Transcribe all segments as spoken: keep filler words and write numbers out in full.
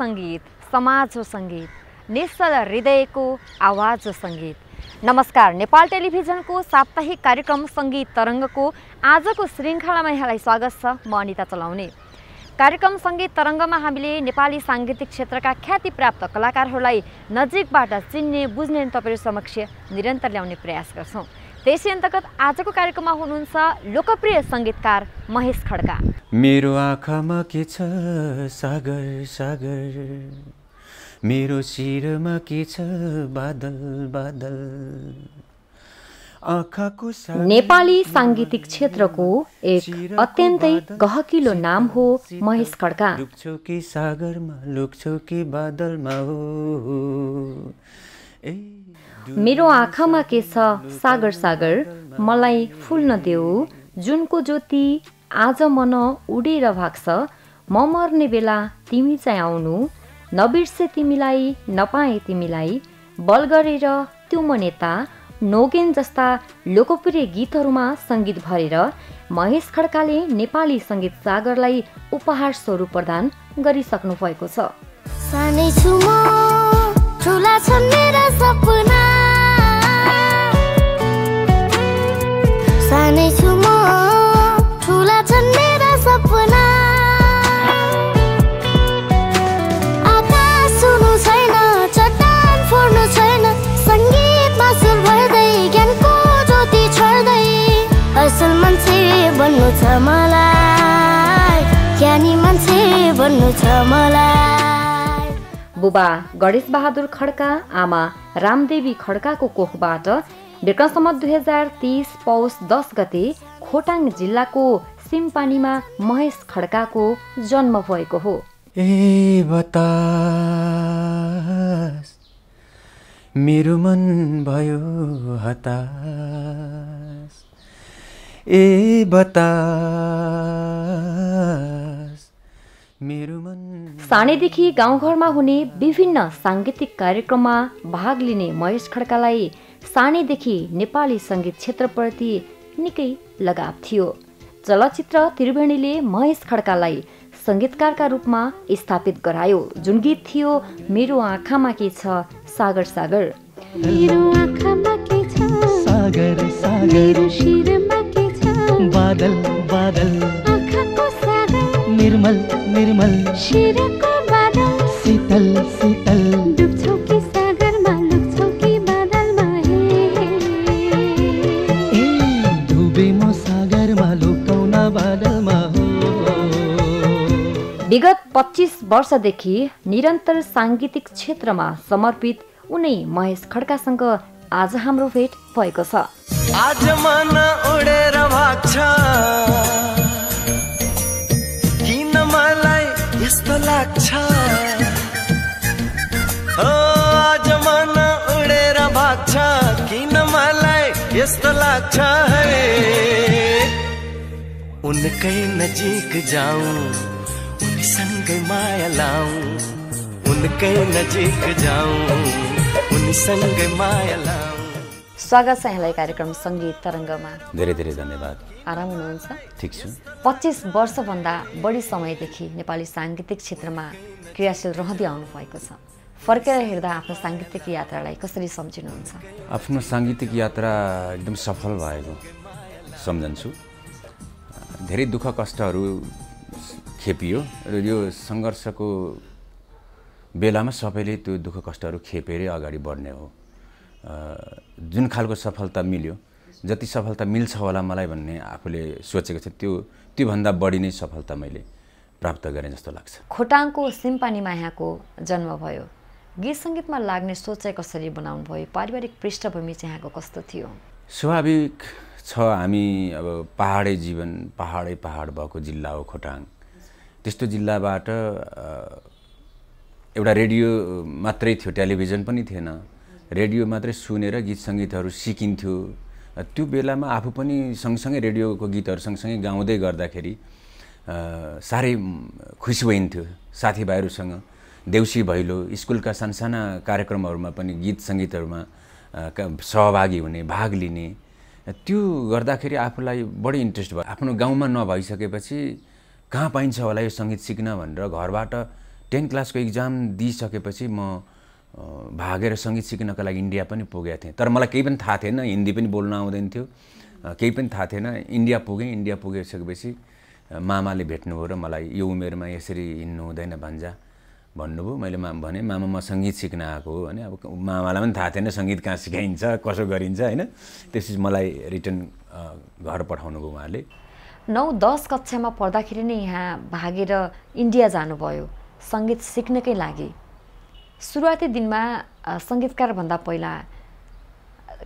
संगीत, समाज हो संगीत, निश्चल हृदय को आवाज हो संगीत। नमस्कार, नेपाल टीविजन को साप्ताहिक कार्यक्रम संगीत तरंग को आज को श्रृंखला में यहाँ स्वागत छ। म अनिता चलाउने। कार्यक्रम संगीत तरंग में हमें नेपाली सांगीतिक क्षेत्र का ख्यातिप्राप्त कलाकारहरूलाई नजिकबाट चिन्ने बुझ्ने तपाईहरु समक्ष निरंतर ल्याउने प्रयास गर्छौं। त्यसै अन्तर्गत आज को कार्यक्रम में हुनुहुन्छ लोकप्रिय संगीतकार महेश खड्का। मेरो आँखामा के छ सागर सागर, मेरो शिरमा के छ बादल बादल। आँखाको सागर नेपाली सांगीतिक क्षेत्र को एक अत्यन्तै गहकिलो नाम हो महेश खड्का। लुक्छौ कि सागरमा, लुक्छौ कि बादलमा हो। मेरो आँखामा के छ सागर सागर, मलाई फुल्न देऊ, जुनको ज्योति आज मन उडेर भाग्छ, म मर्ने बेला तिमी चाहिँ आउनु, नबिर्से तिमीलाई नपाए तिमीलाई, बल गरेर त्यो म नेता, नोगेन जस्ता लोकप्रिय गीतहरूमा सङ्गीत भरेर महेश खड्काले नेपाली सङ्गीत सागरलाई उपहार स्वरूप प्रदान गरिसक्नु भएको छ। ठुला छन् मेरा सपना, सानै छु म, ठुला छन् मेरा सपना। आकाश हुनु छैन, चट्टान फोड्नु छैन, संगीतमा सुर भर्दै ज्ञानको ज्योति छर्दै असल मान्छे बन्नु छ मलाई, ज्ञानी मान्छे बन्नु छ मलाई। बुबा गणेश बहादुर खड्का, आमा रामदेवी खड्काको कोखबाट विक्रमसम्म दुई हजार तीस पौष दस गते खोटाङ जिल्लाको सिमपानीमा महेश खड्काको जन्म भएको हो। ए बतास, मेरो मन भयो हतास, ए बतास। सानैदेखि गाउँघरमा हुने विभिन्न सांगीतिक कार्यक्रममा भाग लिने महेश खड्कालाई सानैदेखि नेपाली सङ्गीत क्षेत्रप्रति निकै लगाव थियो। चलचित्र त्रिभुणीले महेश खड्कालाई सङ्गीतकारका रूपमा स्थापित गरायो, जुन गीत थियो मेरो आँखामा के छ सागर सागर। मेरो आँखामा के छ सागर सागर, मेरो शिरमा के छ बादल बादल। आँखाको सागर निर्मल निर्मल, शिरको बादल शीतल शीतल। डुब्छौ कि सागरमा, डुब्छौ कि बादलमा, हे डुबे म सागरमा, लुकाउन बादलमा हो। विगत पच्चीस वर्षदेखि निरन्तर साङ्गीतिक क्षेत्रमा समर्पित उनै महेश खड्कासँग आज हाम्रो भेट भएको छ। आज मन उडेर भाग्छ, आज मन उडेर भाग्छ, किन मलाई यस्तो लाग्छ है। उनकै नजिक जाऊ, उनीसँगै माया लाऊ, उनकै नजिक जाऊ, उनीसँगै माया लाऊ। स्वागत छ यहाँलाई कार्यक्रम संगीत तरङ्गमा। धेरै धेरै धन्यवाद। आराम हुनुहुन्छ? ठिक छु। पच्चिस वर्षभन्दा बढी समयदेखि नेपाली साङ्गीतिक क्षेत्रमा क्रियाशील रहँदै आउनुभएको छ। फर्केर हेर्दा आफ्नो साङ्गीतिक यात्रालाई कसरी सम्झिनुहुन्छ? आफ्नो साङ्गीतिक यात्रा एकदम सफल भएको सम्झन्छु। धेरै दुःख कष्टहरू खेपियो र यो सङ्घर्षको बेलामा सबैले त्यो दुःख कष्टहरू खेपेरै अगाडि बढ्ने हो। जुन खालको सफलता मिल्यो, जति सफलता मिल्छ होला मलाई भन्ने आफूले सोचेको छ, त्यो त्योभन्दा बढी नै सफलता मैले प्राप्त गरेँ जस्तो लाग्छ। खोटाङको सिमपानीमा यहाँको जन्म भयो। गीत सङ्गीतमा लाग्ने सोचाइ कसरी बनाउनु भयो? पारिवारिक पृष्ठभूमि चाहिँ यहाँको कस्तो थियो? स्वाभाविक छ, हामी अब पहाडै जीवन, पहाडै पहाड भएको जिल्ला हो खोटाङ। त्यस्तो जिल्लाबाट एउटा रेडियो मात्रै थियो, टेलिभिजन पनि थिएन। रेडियो मात्रै सुनेर गीत सङ्गीतहरू सिकिन्थ्यो। त्यो बेलामा आफू पनि सँगसँगै रेडियोको गीतहरू सँगसँगै गाउँदै गर्दाखेरि साह्रै खुसी भइन्थ्यो। साथीभाइहरूसँग देउसी भैलो, स्कुलका सानसाना कार्यक्रमहरूमा पनि गीत सङ्गीतहरूमा सहभागी हुने, भाग लिने, त्यो गर्दाखेरि आफूलाई बढी इन्ट्रेस्ट भयो। आफ्नो गाउँमा नभइसकेपछि कहाँ पाइन्छ होला यो सङ्गीत सिक्न भनेर घरबाट टेन क्लासको एक्जाम दिइसकेपछि म भागेर संगीत सिक्नका लागि इन्डिया पनि पुगेको थिएँ, तर मलाई केही पनि थाहा थिएन, हिन्दी पनि बोल्न आउँदैन थियो, केही पनि थाहा थिएन। इन्डिया पुगेँ, इन्डिया पुगिसकेपछि मामाले भेट्नुभयो र मलाई यो उमेरमा यसरी हिँड्नु हुँदैन भन्जा भन्नुभयो। मैले मामा भने मामा म सङ्गीत सिक्न आएको हो भने। अब मामालाई पनि थाहा थिएन सङ्गीत कहाँ सिकाइन्छ कसो गरिन्छ होइन। त्यसपछि मलाई रिटर्न घर पठाउनुभयो उहाँले। नौ दस कक्षामा पढ्दाखेरि नै यहाँ भागेर इन्डिया जानुभयो सङ्गीत सिक्नकै लागि। सुरुवाती दिनमा सङ्गीतकार भन्दा पहिला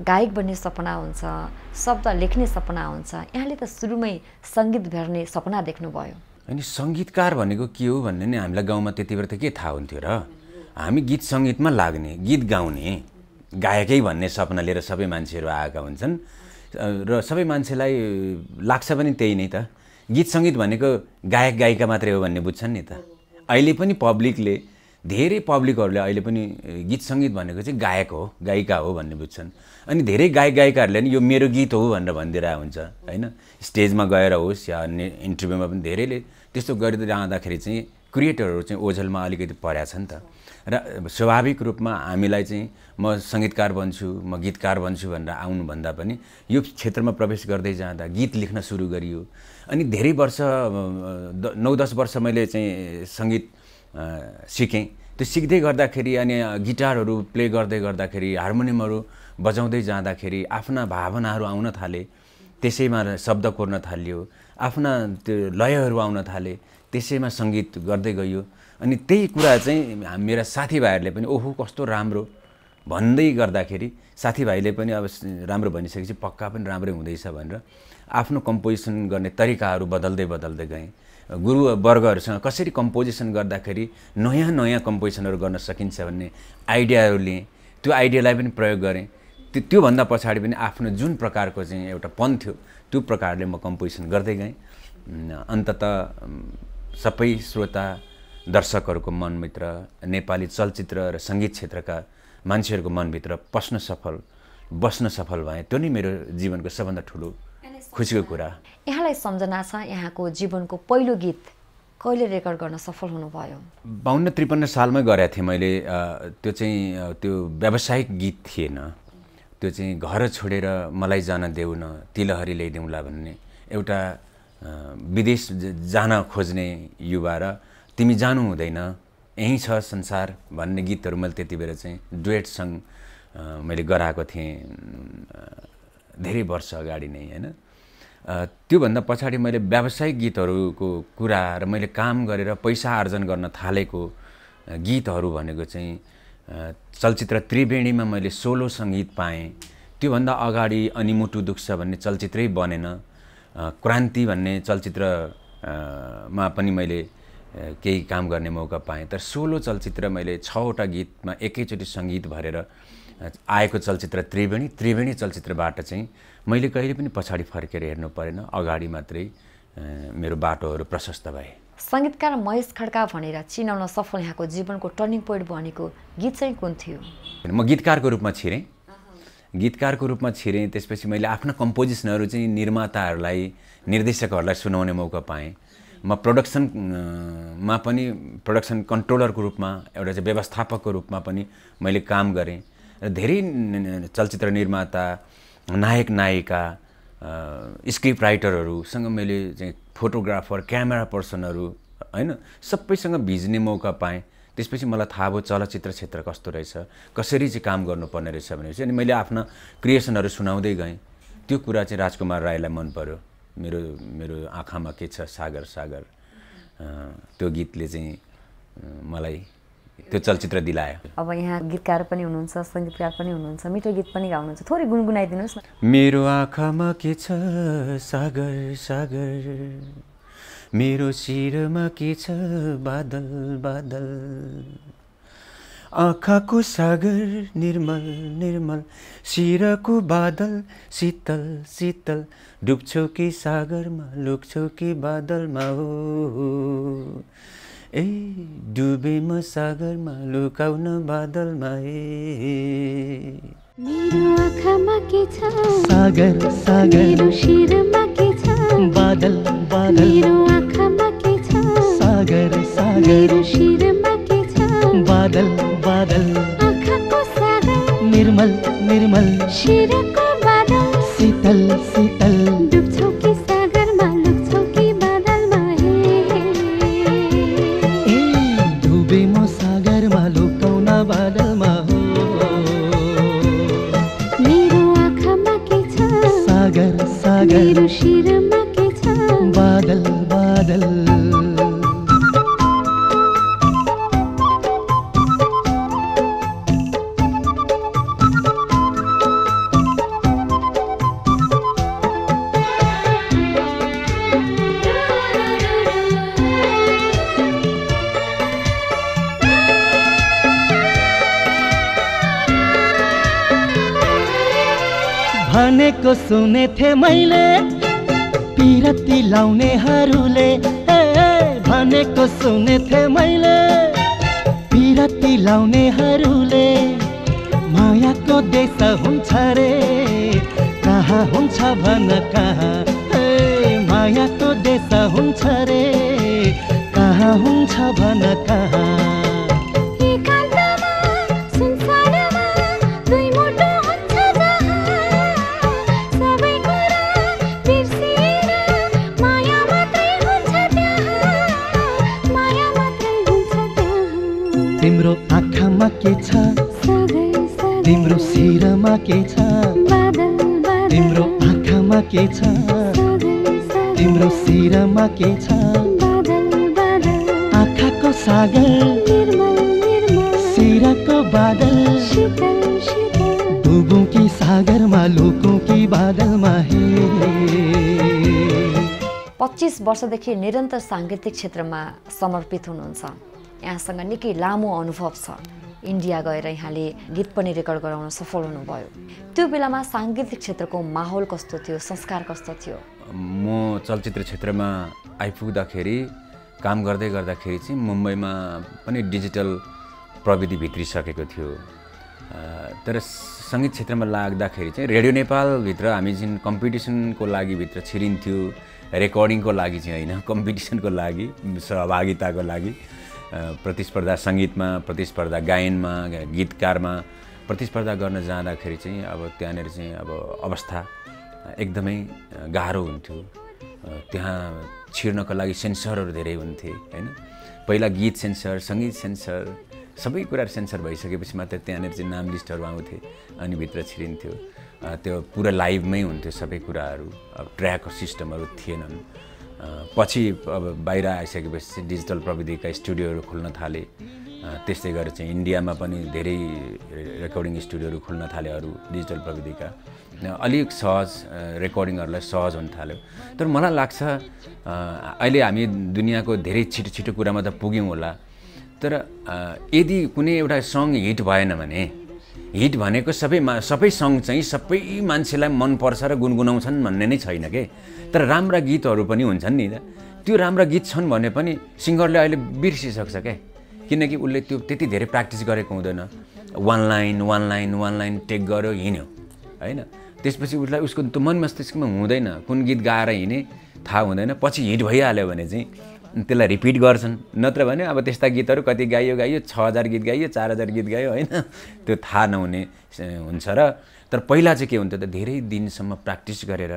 गायक बन्ने सपना हुन्छ, शब्द लेख्ने सपना हुन्छ, यहाँले त सुरुमै सङ्गीत भर्ने सपना देख्नुभयो। अनि सङ्गीतकार भनेको के हो भन्ने नै हामीलाई गाउँमा त्यति बेला त के थाहा हुन्थ्यो र। हामी गीत सङ्गीतमा लाग्ने, गीत गाउने, गायकै भन्ने सपना लिएर सबै मान्छेहरू आएका हुन्छन् र सबै मान्छेलाई लाग्छ पनि त्यही नै त। गीत सङ्गीत भनेको गायक गायिका मात्रै हो भन्ने बुझ्छन् नि त। अहिले पनि पब्लिकले धेरै पब्लिकहरूले अहिले पनि गीत सङ्गीत भनेको चाहिँ गायक हो गायिका हो भन्ने बुझ्छन्। अनि धेरै गायक गायिकाहरूले नि यो मेरो गीत हो भनेर भनिदिरहेको हुन्छ होइन। स्टेजमा गएर होस् या अन्य इन्टरभ्यूमा पनि धेरैले त्यस्तो गरिरहँदाखेरि चाहिँ क्रिएटरहरू चाहिँ ओझेलमा अलिकति परेको छ नि त। र स्वाभाविक रूपमा हामीलाई चाहिँ म सङ्गीतकार बन्छु म गीतकार बन्छु भनेर आउनुभन्दा पनि यो क्षेत्रमा प्रवेश गर्दै जाँदा गीत लेख्न सुरु गरियो। अनि धेरै वर्ष नौ दस वर्ष मैले चाहिँ सङ्गीत सिकेँ। त्यो सिक्दै गर्दाखेरि अनि गिटारहरू प्ले गर्दै गर्दाखेरि हार्मोनियमहरू बजाउँदै जाँदाखेरि आफ्ना भावनाहरू आउन थाले, त्यसैमा शब्द कोर्न थालियो, आफ्ना त्यो लयहरू आउन थाले, त्यसैमा सङ्गीत गर्दै गयो। अनि त्यही कुरा चाहिँ मेरा साथीभाइहरूले पनि ओहो कस्तो राम्रो भन्दै गर्दाखेरि साथीभाइले पनि अब राम्रो भनिसकेपछि पक्का पनि राम्रै हुँदैछ भनेर आफ्नो कम्पोजिसन गर्ने तरिकाहरू बदल्दै बदल्दै गएँ। गुरुवर्गहरूसँग कसरी कम्पोजिसन गर्दाखेरि नयाँ नयाँ कम्पोजिसनहरू गर्न सकिन्छ भन्ने आइडियाहरू लिएँ, त्यो आइडियालाई पनि प्रयोग गरेँ। त्यो त्योभन्दा पछाडि पनि आफ्नो जुन प्रकारको चाहिँ एउटा पन थियो त्यो प्रकारले म कम्पोजिसन गर्दै गएँ। अन्ततः सबै श्रोता दर्शकहरूको मनभित्र नेपाली चलचित्र र सङ्गीत क्षेत्रका मान्छेहरूको मनभित्र पस्न सफल बस्न सफल भएँ। त्यो नै मेरो जीवनको सबभन्दा ठुलो खुसीको कुरा। यहाँलाई सम्झना छ यहाँको जीवनको पहिलो गीत कहिले रेकर्ड गर्न सफल हुनुभयो? बाहन्न त्रिपन्न सालमै गरेको थिएँ मैले। त्यो चाहिँ त्यो व्यावसायिक गीत थिएन, त्यो चाहिँ घर छोडेर मलाई जान देऊ न तिलहरी ल्याइदेऊला भन्ने एउटा विदेश जान खोज्ने युवा र तिमी जानु हुँदैन यहीँ छ संसार भन्ने गीतहरू मैले त्यति बेला चाहिँ डुएट सङ्ग मैले गराएको थिएँ धेरै वर्ष अगाडि नै होइन। त्योभन्दा पछाडि मैले व्यावसायिक गीतहरूको कुरा र मैले काम गरेर पैसा आर्जन गर्न थालेको गीतहरू भनेको चाहिँ चलचित्र त्रिभुणीमा मैले सोलो सङ्गीत पाएँ। त्योभन्दा अगाडि अनि मुटु दुख्छ भन्ने चलचित्रै बनेन, क्रान्ति भन्ने चलचित्रमा पनि मैले केही काम गर्ने मौका पाएँ। तर सोलो चलचित्र मैले छवटा गीतमा एकैचोटि सङ्गीत भरेर आएको चलचित्र त्रिभुणी त्रिभुणी चलचित्रबाट चाहिँ मैले कहिले पनि पछाडि फर्केर हेर्नु परेन, अगाडि मात्रै मेरो बाटोहरू प्रशस्त भए। सङ्गीतकार महेश खड्का भनेर चिनाउन सफल यहाँको जीवनको टर्निङ पोइन्ट भनेको गीत चाहिँ कुन थियो? म गीतकारको रूपमा छिरेँ, गीतकारको रूपमा छिरेँ। त्यसपछि मैले आफ्ना कम्पोजिसनहरू चाहिँ निर्माताहरूलाई निर्देशकहरूलाई सुनाउने मौका पाएँ। म प्रोडक्सनमा पनि प्रोडक्सन कन्ट्रोलरको रूपमा एउटा चाहिँ व्यवस्थापकको रूपमा पनि मैले काम गरेँ र धेरै चलचित्र निर्माता नायक नायिका स्क्रिप्ट राइटरहरूसँग मैले चाहिँ फोटोग्राफर क्यामेरा पर्सनहरू होइन सबैसँग भिज्ने मौका पाएँ। त्यसपछि मलाई थाहा भयो चलचित्र क्षेत्र कस्तो रहेछ, कसरी चाहिँ काम गर्नुपर्ने रहेछ भनेपछि अनि मैले आफ्ना क्रिएसनहरू सुनाउँदै गएँ। त्यो कुरा चाहिँ राजकुमार राईलाई मन पर्यो, मेरो मेरो आँखामा के छ सागर सागर त्यो गीतले चाहिँ मलाई त्यो चलचित्र दिलायो। अब यहाँ गीतकार पनि हुनुहुन्छ सङ्गीतकार पनि हुनुहुन्छ, मिठो गीत पनि गाउनुहुन्छ, थोरै गुनगुनाइदिनुहोस् न। मेरो आँखामा के छ सागर सागर, मेरो शिरमा के छ बादल बादल, आँखाको सागर निर्मल निर्मल, शिरको बादल शीतल शीतल, डुब्छौ कि सागरमा लुक्छौ कि बादलमा हो, ए डुबे म सागरमा लुकाउन बादलमा, ए मेरो आँखामा के छ सागर सागर, मेरो शिरमा के छ बादल बादल, मेरो आँखामा के छ सागर सागर, मेरो शिरमा बादल बादल आँखको सागर निर्मल निर्मल शिरको बादल शीतल शीतल डुब्छौ कि सागरमा लुक्छौ कि बादलमा हे डुबे म सागरमा लुकाउन बादलमा हो मेरो आँखामा के छ सागर सागर मेरो शिरमा के छ बादल बादल को सुने थे मैले पीरती लाउनेहरूले भनेको सुने थे मैले पीरती लाउनेहरूले मायाको देश हुन्छ रे कहाँ हुन्छ भन कहाँ मायाको देश हुन्छ रे कहाँ हुन्छ भन कहाँ तिम्रो शिरमा के छ तिम्रो आँखामा के छ तिम्रो शिरमा के छ आँखाको सागर शिरको बादल डुबौँ कि सागरमा लुकौँ कि बादलमा हे। पच्चीस वर्षदेखि निरन्तर साङ्गीतिक क्षेत्रमा समर्पित हुनुहुन्छ। यहाँसँग निकै लामो अनुभव छ। इन्डिया गएर यहाँले गीत पनि रेकर्ड गराउन सफल हुनुभयो। त्यो बेलामा साङ्गीतिक क्षेत्रको माहौल कस्तो थियो, संस्कार कस्तो थियो? म चलचित्र क्षेत्रमा आइपुग्दाखेरि काम गर्दै गर्दाखेरि चाहिँ मुम्बईमा पनि डिजिटल प्रविधि भित्रिसकेको थियो, तर सङ्गीत क्षेत्रमा लाग्दाखेरि चाहिँ रेडियो नेपालभित्र हामी जुन कम्पिटिसनको लागि भित्र छिरिन्थ्यो, रेकर्डिङको लागि चाहिँ होइन, कम्पिटिसनको लागि, सहभागिताको लागि, प्रतिस्पर्धा सङ्गीतमा, प्रतिस्पर्धा गायनमा, गीतकारमा प्रतिस्पर्धा गर्न जाँदाखेरि चाहिँ अब त्यहाँनिर चाहिँ अब अवस्था एकदमै गाह्रो हुन्थ्यो। त्यहाँ छिर्नको लागि सेन्सरहरू धेरै हुन्थे होइन। पहिला गीत सेन्सर, सङ्गीत सेन्सर, सबै कुरा सेन्सर भइसकेपछि मात्र त्यहाँनिर चाहिँ नाम लिस्टहरू आउँथे अनि भित्र छिरिन्थ्यो। त्यो पुरा लाइभमै हुन्थ्यो सबै कुराहरू, अब ट्र्याक सिस्टमहरू थिएनन्। पछि अब बाहिर आइसकेपछि डिजिटल प्रविधिका स्टुडियोहरू खुल्न थाले। त्यस्तै गरेर चाहिँ इन्डियामा पनि धेरै रेकर्डिङ स्टुडियोहरू खुल्न थाले, अरू डिजिटल प्रविधिका अलिक सहज रेकर्डिङहरूलाई सहज हुन थाल्यो। तर मलाई लाग्छ अहिले हामी दुनियाँको धेरै छिटो छिटो कुरामा त पुग्यौँ होला, तर यदि कुनै एउटा सङ हिट भएन भने, हिट भनेको सबै मा सबै सङ्ग चाहिँ सबै मान्छेलाई मनपर्छ र गुनगुनाउँछन् भन्ने नै छैन के। तर राम्रा गीतहरू पनि हुन्छन् नि, त्यो राम्रा गीत छन् भने पनि सिङ्गरले अहिले बिर्सिसक्छ क्या, किनकि उसले त्यो त्यति धेरै प्र्याक्टिस गरेको हुँदैन। One line one line one line take गर्यो हिँड्यो होइन, त्यसपछि उसलाई उसको त्यो मन मस्तिष्कमा हुँदैन कुन गीत गाएर हिँडे थाहा हुँदैन। पछि हिट भइहाल्यो भने चाहिँ त्यसलाई रिपिट गर्छन्, नत्र भने अब त्यस्ता गीतहरू कति गाइयो गाइयो, छ हजार गीत गाइयो, चार हजार गीत गाइयो होइन, त्यो थाहा नहुने हुन्छ र। तर पहिला चाहिँ के हुन्थ्यो त, धेरै दिनसम्म प्र्याक्टिस गरेर,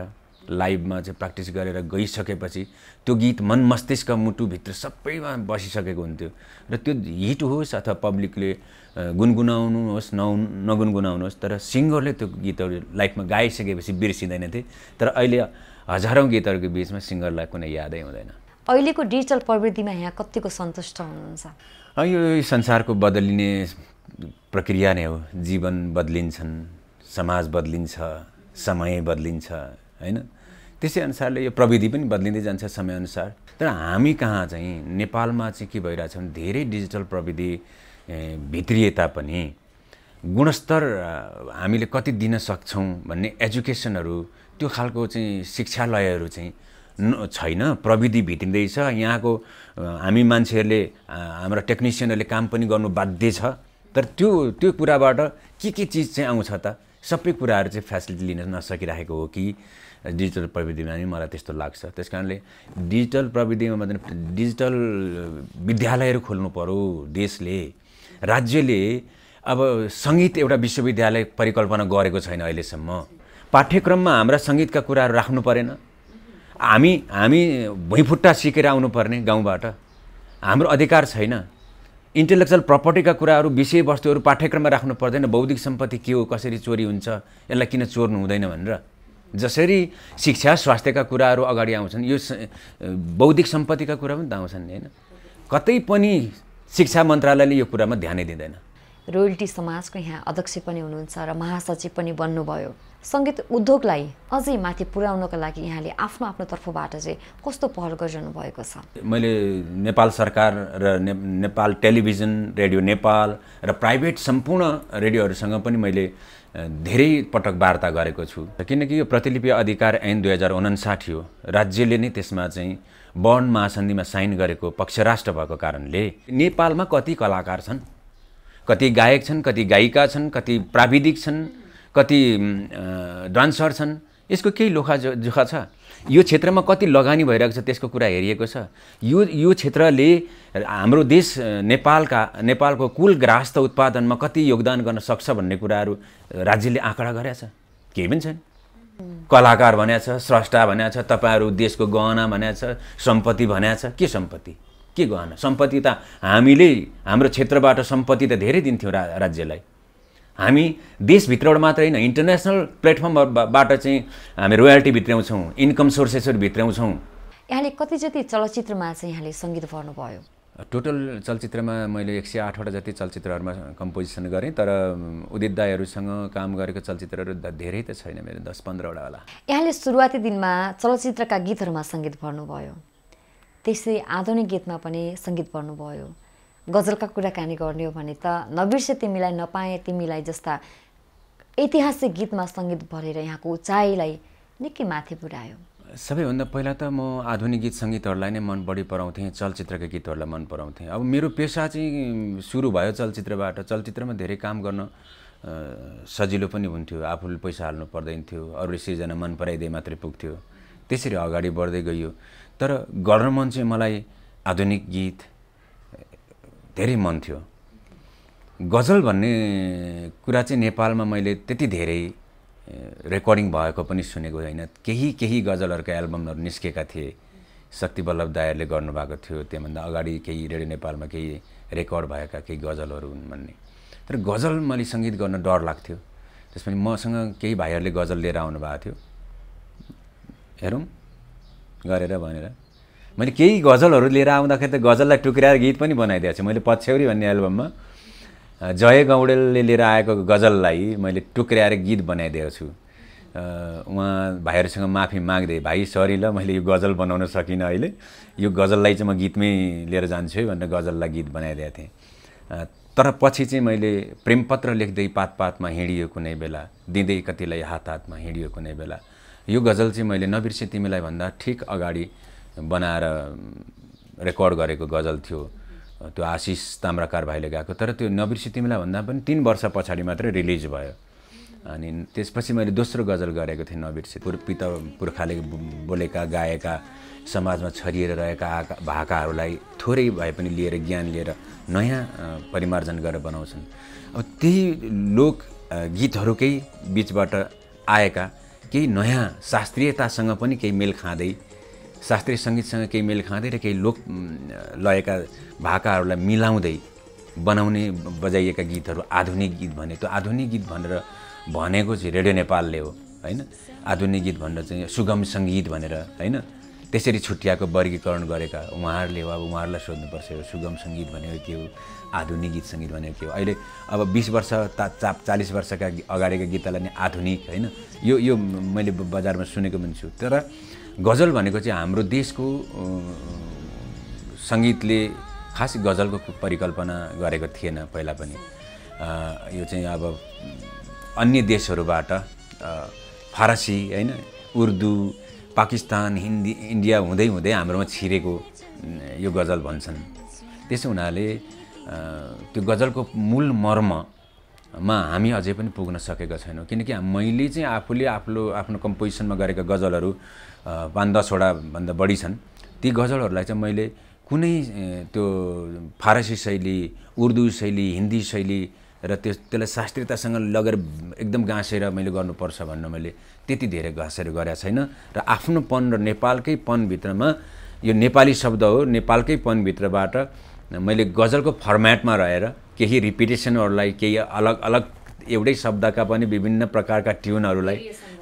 लाइभमा चाहिँ प्र्याक्टिस गरेर गइसकेपछि त्यो गीत मन मस्तिष्क मुटुभित्र सबैमा बसिसकेको हुन्थ्यो र त्यो हिट होस् अथवा पब्लिकले गुनगुनाउनुहोस् नौ नगुनगुनाउनुहोस्, तर सिङ्गरले त्यो गीतहरू लाइफमा गाइसकेपछि बिर्सिँदैनथे। तर अहिले हजारौँ गीतहरूको बिचमा सिङ्गरलाई कुनै यादै हुँदैन। अहिलेको डिजिटल प्रविधिमा यहाँ कतिको सन्तुष्ट हुनुहुन्छ? यो संसारको बदलिने प्रक्रिया नै हो। जीवन बदलिन्छन्, समाज बदलिन्छ, समय बदलिन्छ होइन, त्यसै अनुसारले यो प्रविधि पनि बदलिँदै जान्छ समयअनुसार। तर हामी कहाँ चाहिँ नेपालमा चाहिँ के भइरहेछ भने धेरै डिजिटल प्रविधि भित्रिए तापनि गुणस्तर हामीले कति दिन सक्छौँ भन्ने एजुकेसनहरू, त्यो खालको चाहिँ शिक्षालयहरू चाहिँ छैन। प्रविधि भित्रिँदैछ। यहाँको हामी मान्छेहरूले, हाम्रा टेक्निसियनहरूले काम पनि गर्नु बाध्य छ, तर त्यो त्यो कुराबाट के के चिज चाहिँ आउँछ त, सबै कुराहरू चाहिँ फेसिलिटी लिन नसकिरहेको हो कि डिजिटल प्रविधिमा नै, मलाई त्यस्तो लाग्छ। त्यस कारणले डिजिटल प्रविधिमा मतलब डिजिटल विद्यालयहरू खोल्नु पऱ्यो देशले। राज्यले अब संगीत एउटा विश्वविद्यालय परिकल्पना गरेको छैन अहिलेसम्म। पाठ्यक्रममा हाम्रा संगीतका कुराहरू राख्नु परेन। हामी हामी भुइँफुट्टा सिकेर आउनुपर्ने गाउँबाट, हाम्रो अधिकार छैन। इन्टेलेक्चुअल प्रपर्टीका कुराहरू विषयवस्तुहरू पाठ्यक्रममा राख्नु पर्दैन। बौद्धिक सम्पत्ति के हो, कसरी चोरी हुन्छ, यसलाई किन चोर्नु हुँदैन भनेर। जसरी शिक्षा स्वास्थ्यका कुराहरू अगाडि आउँछन्, यो बौद्धिक सम्पत्तिका कुरा पनि त आउँछन् हैन। कतै पनि शिक्षा मन्त्रालयले यो कुरामा ध्यानै दिँदैन। रोयल्टी समाजको यहाँ अध्यक्ष पनि हुनुहुन्छ र महासचिव पनि बन्नुभयो। संगीत उद्योगलाई अझै माथि पुर्याउनका लागि यहाँले आफ्नो आफ्नो तर्फबाट चाहिँ कस्तो पहल गरिरहनु भएको छ? मैले नेपाल सरकार र ने, नेपाल टेलिभिजन, रेडियो नेपाल र प्राइभेट सम्पूर्ण रेडियोहरूसँग पनि मैले धेरै पटक वार्ता गरेको छु, किनकि यो प्रतिलिपि अधिकार ऐन दुई हजार उनासाठी हो। राज्यले नै त्यसमा चाहिँ बर्न महासन्धिमा साइन गरेको पक्ष राष्ट्र भएको कारणले नेपालमा कति कलाकार छन्, कति गायक छन्, कति गायिका छन्, कति प्राविधिक छन्, कति डान्सर छन्, यसको केही लोखाजोखा छ। यो क्षेत्रमा कति लगानी भइरहेको छ त्यसको कुरा हेरिएको छ। यो यो क्षेत्रले हाम्रो देश नेपालका नेपालको कुल ग्राहस्थ उत्पादनमा कति योगदान गर्न सक्छ भन्ने कुराहरू राज्यले आँकडा गरेछ, केही पनि छैन। कलाकार भन्या छ, स्रष्टा भन्या छ, तपाईँहरू देशको गहना भन्या छ, सम्पत्ति भन्या छ। के सम्पत्ति, के गहना? सम्पत्ति त हामीले हाम्रो क्षेत्रबाट सम्पत्ति त धेरै दिन्थ्यौँ राज्यलाई। हामी देशभित्रबाट मात्र होइन, इन्टरनेसनल प्लेटफर्मबाट चाहिँ हामी रोयल्टी भित्राउँछौँ, इन्कम सोर्सेसहरू भित्राउँछौँ। यहाँले कति जति चलचित्रमा चाहिँ यहाँले सङ्गीत गर्नुभयो? टोटल चलचित्रमा मैले एक सय आठवटा जति चलचित्रहरूमा कम्पोजिसन गरेँ, तर उदित दाईहरूसँग काम गरेको चलचित्रहरू धेरै त छैन, मेरो दस पन्ध्रवटा होला। यहाँले सुरुवाती दिनमा चलचित्रका गीतहरूमा सङ्गीत गर्नुभयो, त्यसै आधुनिक गीतमा पनि सङ्गीत गर्नुभयो। गजलका कुराकानी गर्ने हो भने त नबिर्से तिमीलाई, नपाएँ तिमीलाई जस्ता ऐतिहासिक गीतमा सङ्गीत भरेर यहाँको उचाइलाई निकै माथि पुर्यायो। सबैभन्दा पहिला त म आधुनिक गीत सङ्गीतहरूलाई नै मन बढी पराउँथेँ, चलचित्रका गीतहरूलाई मन पराउँथेँ। अब मेरो पेसा चाहिँ सुरु भयो चलचित्रबाट। चलचित्रमा धेरै काम गर्न सजिलो पनि हुन्थ्यो, आफूले पैसा हाल्नु पर्दैन थियो, अरूले सिर्जना मन पराइदिए मात्रै पुग्थ्यो। त्यसरी अगाडि बढ्दै गयो। तर गर्न मन चाहिँ मलाई आधुनिक गीत धेरै मन थियो। गजल भन्ने कुरा चाहिँ नेपालमा मैले त्यति धेरै रेकर्डिङ भएको पनि सुनेको होइन। केही केही गजलहरूका एल्बमहरू निस्केका थिए, शक्तिवल्लभ दाईहरूले गर्नुभएको थियो। त्योभन्दा अगाडि केही रेडियो नेपालमा केही रेकर्ड भएका केही गजलहरू हुन् भन्ने। तर गजल मैले सङ्गीत गर्न डर लाग्थ्यो। त्यसपछि मसँग केही भाइहरूले गजल लिएर आउनुभएको थियो, हेरौँ गरेर भनेर मैले केही गजलहरू लिएर आउँदाखेरि त गजललाई टुक्राएर गीत पनि बनाइदिएको छु। मैले पछ्यौरी भन्ने एल्बममा जय गौडेलले लिएर आएको गजललाई मैले टुक्राएर गीत बनाइदिएको छु। उहाँ भाइहरूसँग माफी माग्दै, भाइ सरी ल, मैले यो गजल बनाउन सकिनँ, अहिले यो गजललाई चाहिँ म गीतमै लिएर जान्छु है भनेर गजललाई गीत बनाइदिएको थिएँ। तर पछि चाहिँ मैले प्रेमपत्र लेख्दै पात पातमा हिँडियो कुनै बेला, दिँदै कतिलाई हात हातमा हिँडियो कुनै बेला, यो गजल चाहिँ मैले नबिर्से तिमीलाई भन्दा ठिक अगाडि बनाएर रेकर्ड गरेको गजल थियो। त्यो आशीष ताम्रकार भाइले गाएको, तर त्यो नबिर्से तिमीलाई भन्दा पनि तीन वर्ष पछाडि मात्रै रिलिज भयो। अनि त्यसपछि मैले दोस्रो गजल गरेको थिएँ नबिर्से। पिता पुर्खाले बोलेका गाएका समाजमा छरिएर रहेका भाकाहरूलाई थोरै भए पनि लिएर ज्ञान लिएर नयाँ परिमार्जन गरेर बनाउँछन्। अब त्यही लोक गीतहरूकै बिचबाट आएका केही नयाँ शास्त्रीयतासँग पनि केही मेल खाँदै, शास्त्रीय सङ्गीतसँग केही मेल खाँदै र केही लोक लयका भाकाहरूलाई मिलाउँदै बनाउने बजाइएका गीतहरू आधुनिक गीत भने। त्यो आधुनिक गीत भनेर भनेको चाहिँ रेडियो नेपालले हो होइन। आधुनिक गीत भनेर चाहिँ सुगम सङ्गीत भनेर होइन, त्यसरी छुट्याएको वर्गीकरण गरेका उहाँहरूले हो। अब उहाँहरूलाई सोध्नुपर्छ यो सुगम सङ्गीत भनेको के हो, आधुनिक गीत सङ्गीत भनेको के हो। अहिले अब बिस वर्ष ता चालिस वर्षका अगाडिका गीतहरूलाई नै आधुनिक होइन, यो यो मैले बजारमा सुनेको पनि छु। तर गजल भनेको चाहिँ हाम्रो देशको सङ्गीतले खास गजलको परिकल्पना गरेको थिएन पहिला पनि। यो चाहिँ अब अन्य देशहरूबाट फारसी होइन, उर्दू, पाकिस्तान, हिन्दी, इन्डिया हुँदै हुँदै हाम्रोमा छिरेको यो गजल भन्छन्। त्यसो हुनाले त्यो गजलको मूल मर्ममा हामी अझै पनि पुग्न सकेका छैनौँ। किनकि मैले चाहिँ आफूले आफ्नो आफ्नो कम्पोजिसनमा गरेका गजलहरू पाँच दसवटा भन्दा बढी छन्। ती गजलहरूलाई चाहिँ मैले कुनै त्यो फारसी शैली, उर्दू शैली, हिन्दी शैली र त्यो त्यसलाई शास्त्रीयतासँग लगेर एकदम गाँसेर मैले गर्नुपर्छ भन्न मैले त्यति धेरै गाँसेर गरेका छैन र आफ्नोपन र नेपालकैपनभित्रमा यो नेपाली शब्द हो, नेपालकैपनभित्रबाट मैले गजलको फर्म्याटमा रहेर केही रिपिटेसनहरूलाई केही अलग अलग एउटै शब्दका पनि विभिन्न प्रकारका ट्युनहरूलाई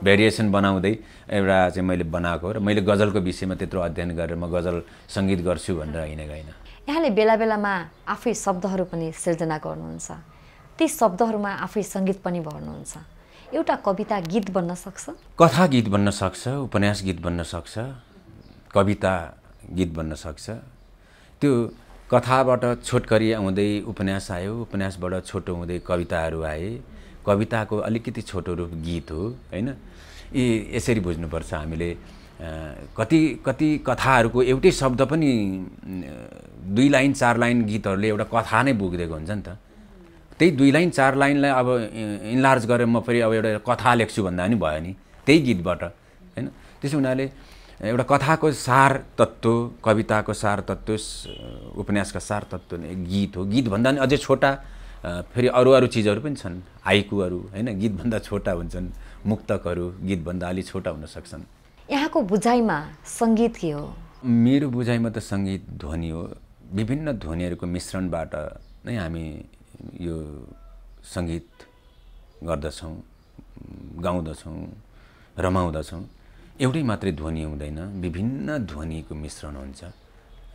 भेरिएसन बनाउँदै एउटा चाहिँ मैले बनाएको र मैले गजलको विषयमा त्यत्रो अध्ययन गरेर म गजल संगीत गर्छु भनेर हैन हैन। यहाँले बेला बेलामा आफै शब्दहरू पनि सिर्जना गर्नुहुन्छ, ती शब्दहरूमा आफै संगीत पनि भर्नुहुन्छ। एउटा कविता गीत बन्न सक्छ, कथा गीत बन्न सक्छ, उपन्यास गीत बन्न सक्छ, कविता गीत बन्न सक्छ। त्यो कथाबाट छोटकरी आउँदै उपन्यास आयो, उपन्यासबाट छोटो हुँदै कविताहरू आए, कविताको अलिकति छोटो रूप गीत हो, हैन। यी यसरी बुझ्नुपर्छ हामीले। कति कति कथाहरूको एउटै शब्द पनि दुई लाइन चार लाइन गीतहरूले एउटा कथा नै बोकिदिएको हुन्छ नि त। त्यही दुई लाइन चार लाइनलाई अब इन्लार्ज गरेर म फेरि अब एउटा कथा लेख्छु भन्दा पनि भयो नि त्यही गीतबाट, हैन। त्यसो हुनाले एउटा कथाको सार तत्त्व, कविताको सार तत्त्व, उपन्यासका सार तत्त्व नै गीत हो। गीतभन्दा पनि अझै छोटा फेरि अरू अरू चीजहरू पनि छन्, हाइकुहरू, हैन, गीतभन्दा छोटा हुन्छन्, मुक्तकहरू गीतभन्दा अलि छोटा हुन सक्छन्। यहाँको बुझाइमा संगीत के हो? मेरो बुझाइमा त संगीत ध्वनि हो, विभिन्न ध्वनिहरूको मिश्रणबाट नै हामी यो संगीत गर्दछौँ, गाउँदछौँ, रमाउँदछौँ। एउटै मात्रै ध्वनि हुँदैन, विभिन्न ध्वनिको मिश्रण हुन्छ,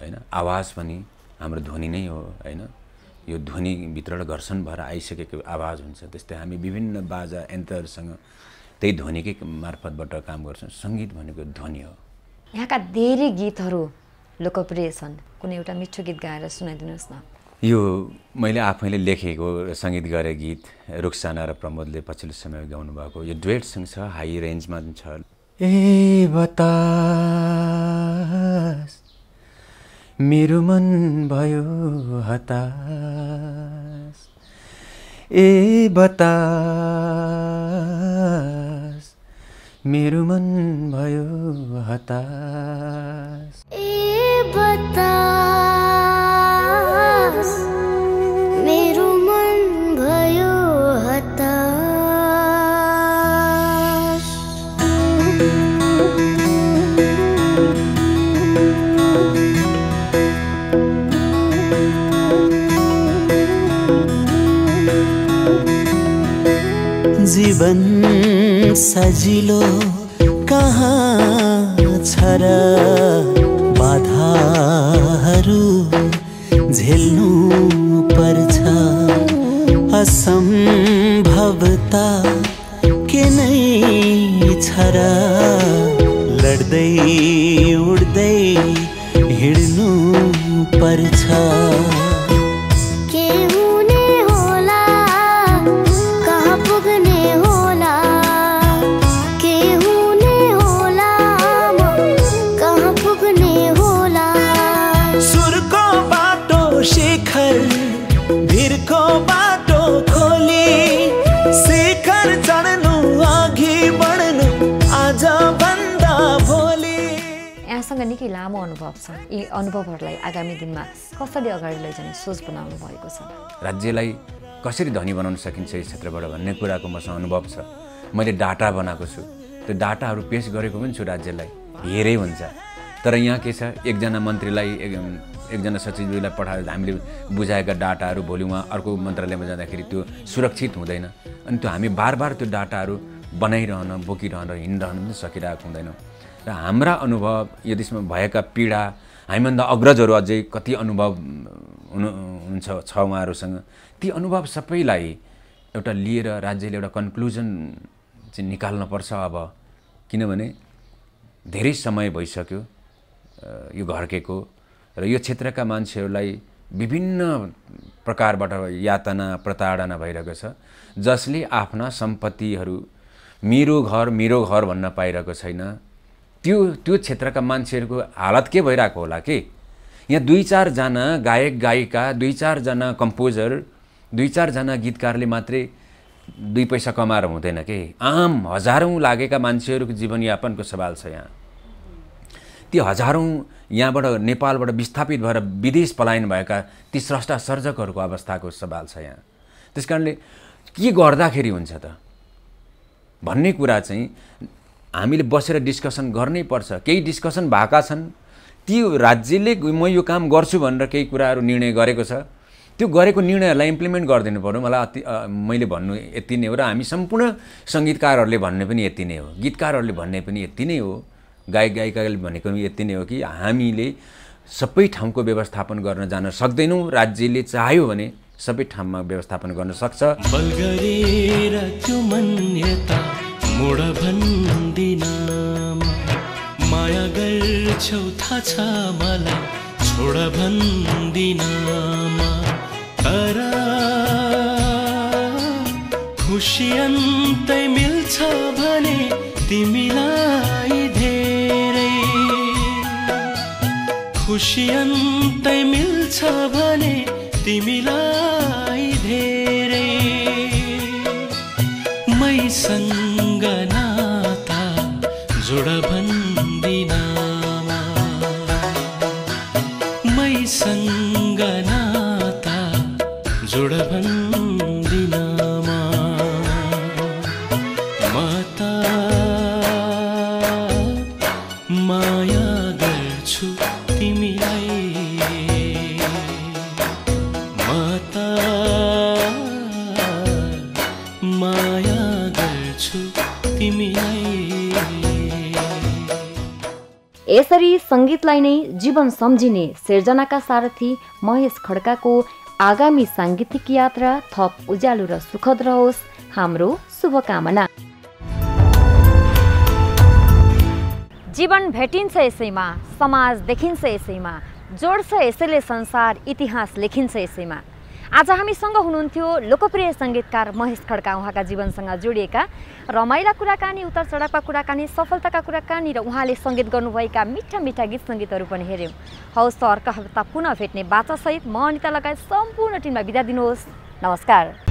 हैन। आवाज पनि हाम्रो ध्वनि नै हो, हैन। यो ध्वनिभित्र घर्षण भएर आइसकेको आवाज हुन्छ। त्यस्तै हामी विभिन्न बाजा यन्त्रहरूसँग त्यही ध्वनिकै मार्फतबाट काम गर्छौँ। संगीत भनेको ध्वनि हो। यहाँका धेरै गीतहरू लोकप्रिय छन्, कुनै एउटा मिठो गीत गाएर सुनाइदिनुहोस् न। यो मैले आफैले लेखेको संगीत गरे गीत रुक्साना र प्रमोदले पछिल्लो समय गाउनुभएको, यो डुएटसँग छ, हाई रेन्जमा छ। ए बतास मेरो मन भयो हतास, ए बतास मेरो मन भयो हतास, ए बतास मेरो मन भयो हतास। जीवन सजिलो कहाँ छ र बाधाहरू झेल्नु पर्छ, असम्भवता के नै छ र लड्दै उड्दै हिँड्नु पर्छ। निकै लामो अनुभव छ, यी अनुभवहरूलाई आगामी दिनमा कसरी अगाडि लैजाने सोच बनाउनु भएको छ? राज्यलाई कसरी धनी बनाउन सकिन्छ यस क्षेत्रबाट भन्ने कुराको मसँग अनुभव छ। मैले डाटा बनाएको छु, त्यो डाटाहरू पेस गरेको पनि छु। राज्यलाई धेरै हुन्छ, तर यहाँ के छ, एकजना मन्त्रीलाई एक एकजना सचिवलाई पठाएर हामीले बुझाएका डाटाहरू भोलि उहाँ अर्को मन्त्रालयमा जाँदाखेरि त्यो सुरक्षित हुँदैन। अनि त्यो हामी बार बार त्यो डाटाहरू बनाइरहन, बोकिरहन, हिँडिरहन पनि सकिरहेको हुँदैनौँ। र हाम्रा अनुभव, यो देशमा भएका पीडा, हामीभन्दा अग्रजहरू अझै कति अनुभव हुनु हुन्छ छ उहाँहरूसँग, ती अनुभव सबैलाई एउटा लिएर राज्यले एउटा कन्क्लुजन चाहिँ निकाल्नुपर्छ अब। किनभने धेरै समय भइसक्यो यो घर्केको, र यो क्षेत्रका मान्छेहरूलाई विभिन्न प्रकारबाट यातना, प्रताडना भइरहेको छ, जसले आफ्ना सम्पत्तिहरू मेरो घर मेरो घर भन्न पाइरहेको छैन। त्यो त्यो क्षेत्रका मान्छेहरूको हालत के भइरहेको होला कि यहाँ दुई चारजना गायक गायिका, दुई चारजना कम्पोजर, दुई चारजना गीतकारले मात्रै दुई पैसा कमाएर हुँदैन कि आम हजारौँ लागेका मान्छेहरूको जीवनयापनको सवाल छ यहाँ। ती हजारौं यहाँबाट नेपालबाट विस्थापित भएर विदेश पलायन भएका ती स्रष्टा सर्जकहरूको अवस्थाको सवाल छ यहाँ। त्यसकारणले के गर्दाखेरि हुन्छ त भन्ने कुरा चाहिँ हामीले बसेर डिस्कसन गर्नै पर्छ। केही डिस्कसन भएका छन्, ती राज्यले म यो काम गर्छु भनेर केही कुराहरू निर्णय गरेको छ, त्यो गरेको निर्णयलाई इम्प्लिमेन्ट गरिदिनु पर्यो। मलाई अति मैले भन्नु यति नै हो र हामी सम्पूर्ण सङ्गीतकारहरूले भन्ने पनि यति नै हो, गीतकारहरूले भन्ने पनि यति नै हो, गायक गायिकाले भनेको पनि यति नै हो कि हामीले सबै ठाउँको व्यवस्थापन गर्न जान सक्दैनौँ। राज्यले चाह्यो भने सबै ठाउँमा व्यवस्थापन गर्न सक्छ। माया गर्छौ थाहा छ मलाई छोड भन्दिनमा, तर खुसी अन्तै मिल्छ भने तिमीलाई धेरै, खुसी अन्तै मिल्छ भने तिमीलाई धेरै। मैसँग नाता जोड भन्दिनमा, मैसँग नाता जोड भन्दिनमा, माता माया गर्छु तिमीलाई, माता माया गर्छु तिमीलाई। यसरी संगीतलाई नै जीवन सम्झिने सिर्जनाका सारथी महेश खड्काको आगामी साङ्गीतिक यात्रा थप उज्यालो र सुखद रहोस् हाम्रो शुभकामना। जीवन भेटिन्छ यसैमा, समाज देखिन्छ यसैमा, जोड्छ यसैले संसार, इतिहास लेखिन्छ यसैमा। आज हामीसँग हुनुहुन्थ्यो लोकप्रिय सङ्गीतकार महेश खड्का। उहाँका जीवनसँग जोडिएका रमाइला कुराकानी, उतार चढावका कुराकानी, सफलताका कुराकानी र उहाँले सङ्गीत गर्नुभएका मिठा मिठा गीत सङ्गीतहरू पनि हेऱ्यौँ। हौस् त, अर्का हप्ता पुनः भेट्ने बाचासहित म अनिता लगायत सम्पूर्ण टिमलाई बिदा दिनुहोस्। नमस्कार।